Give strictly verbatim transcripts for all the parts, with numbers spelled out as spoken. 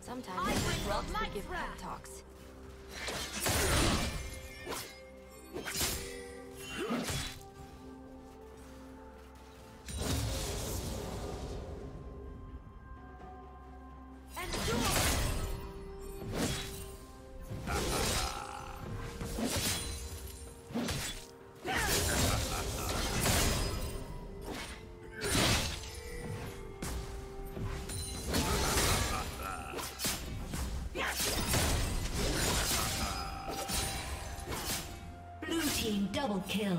Sometimes I love to give pep talks. Double kill.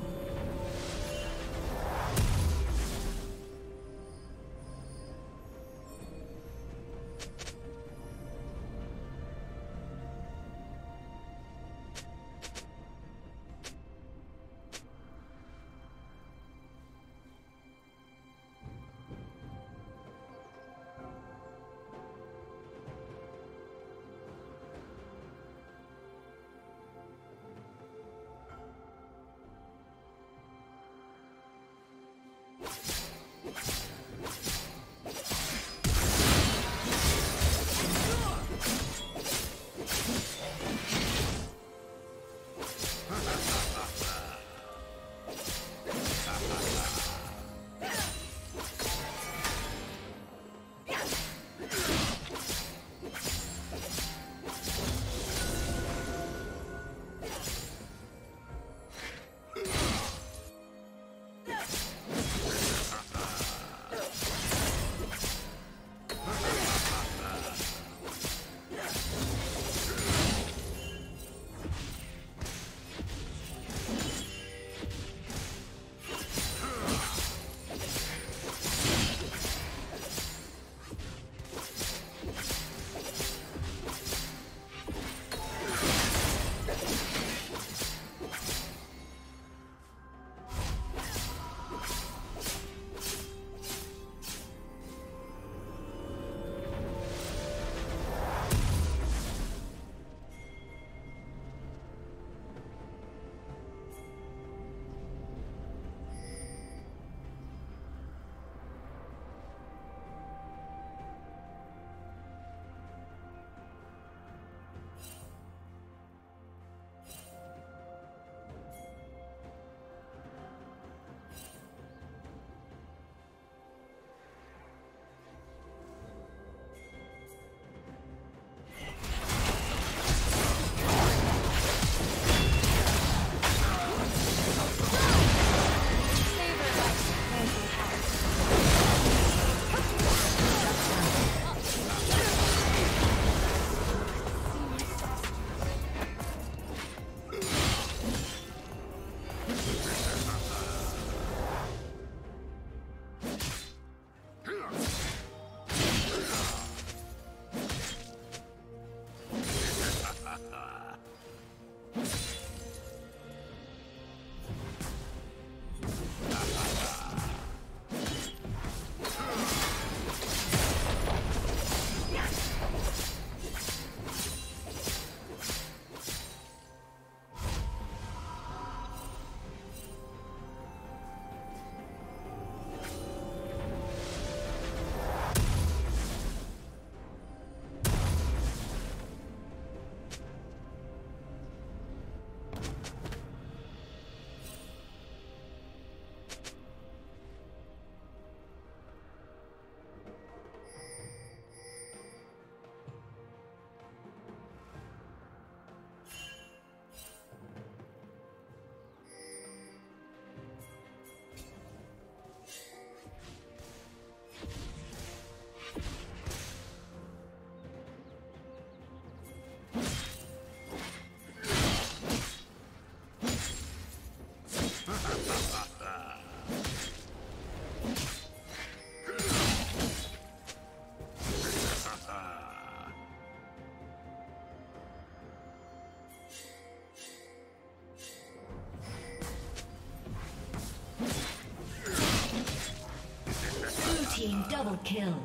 Team double kill.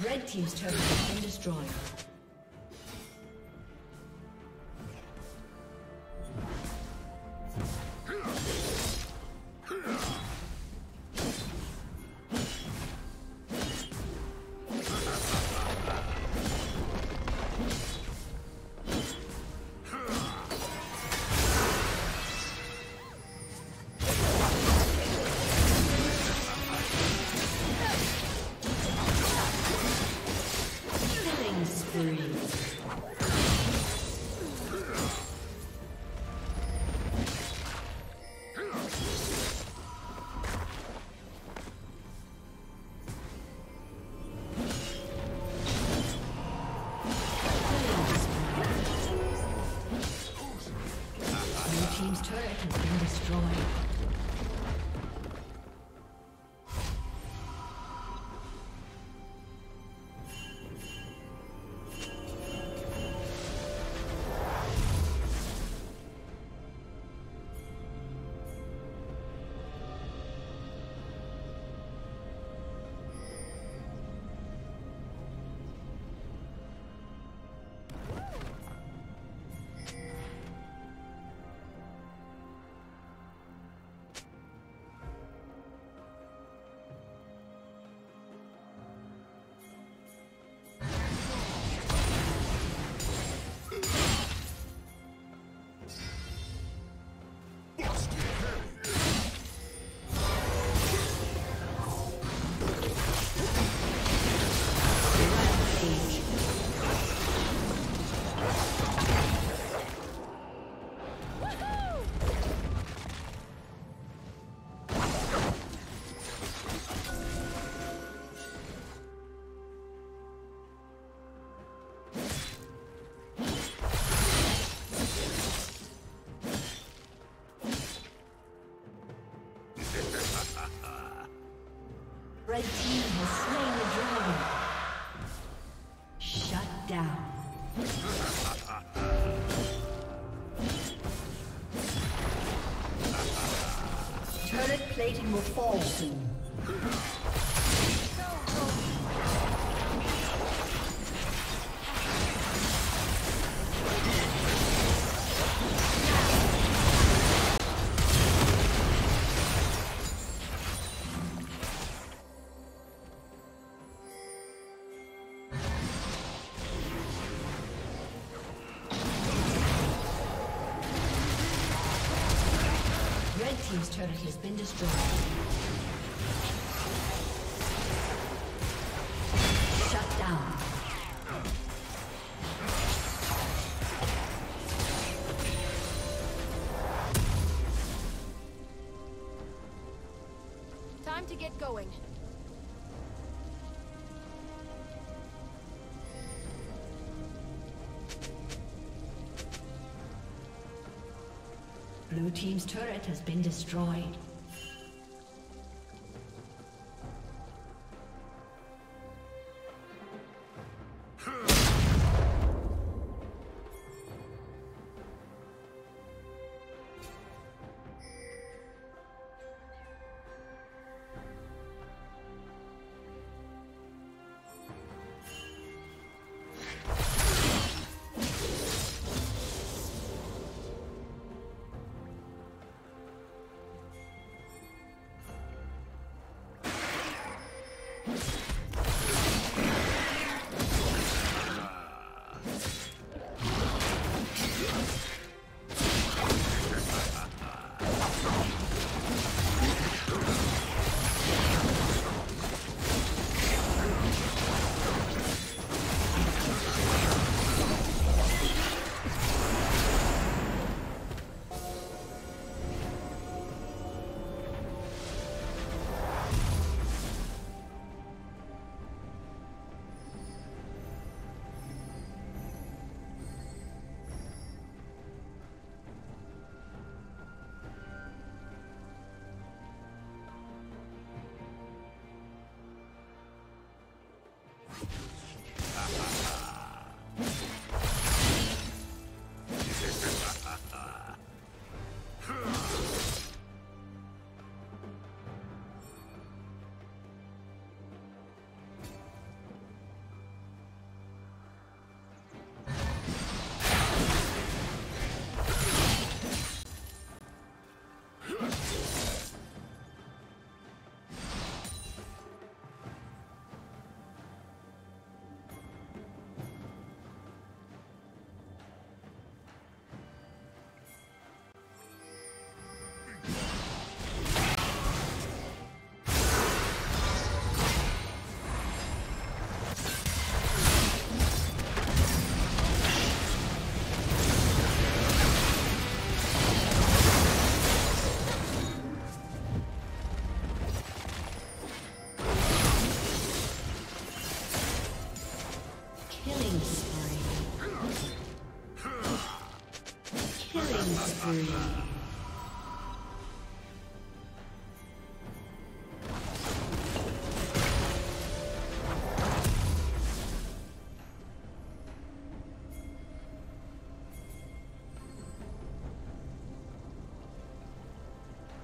Red team's turret has been destroyed. Red team has slain the dragon. Shut down. Turret plating will fall soon. His turret has been destroyed. Blue team's turret has been destroyed. Three.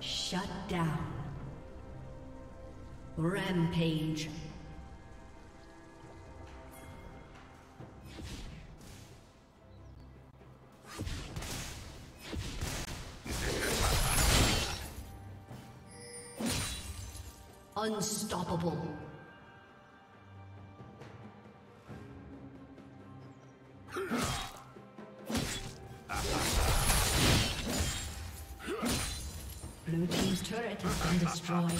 Shut down. Rampage. Unstoppable. Blue team's turret has been destroyed.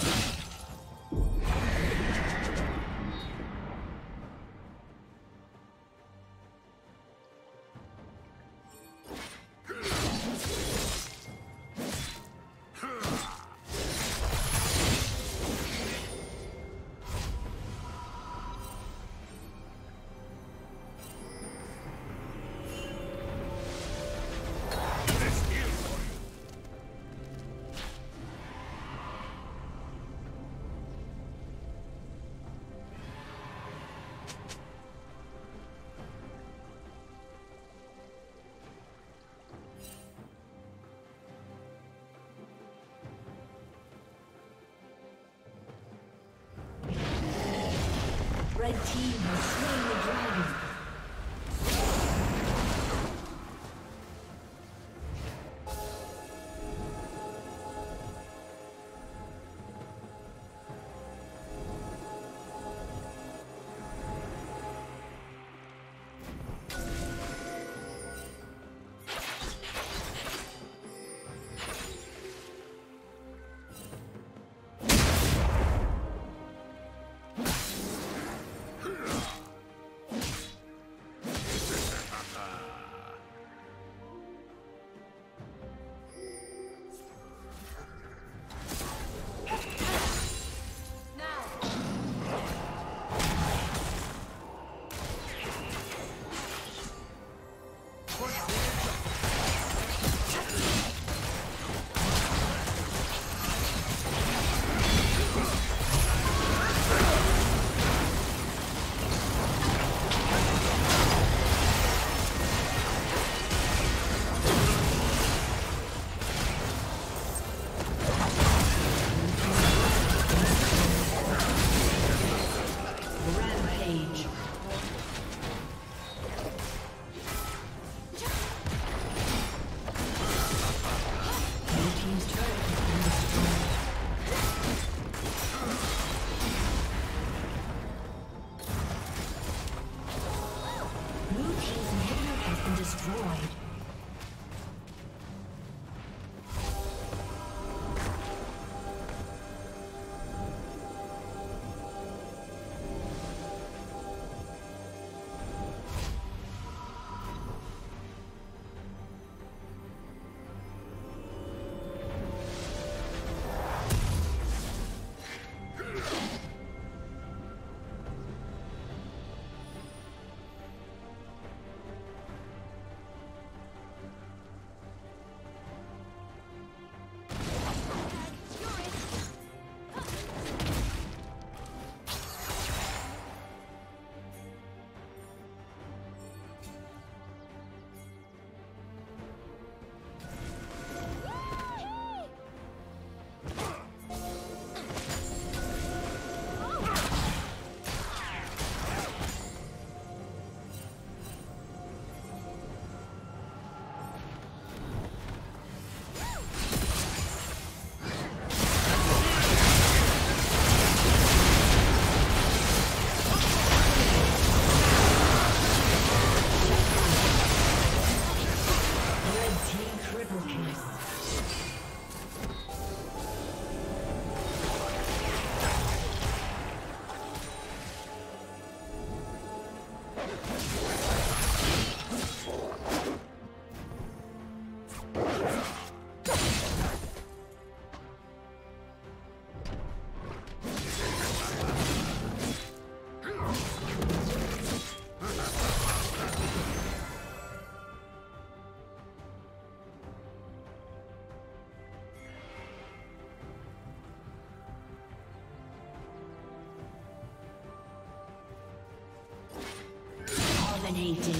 Dominating.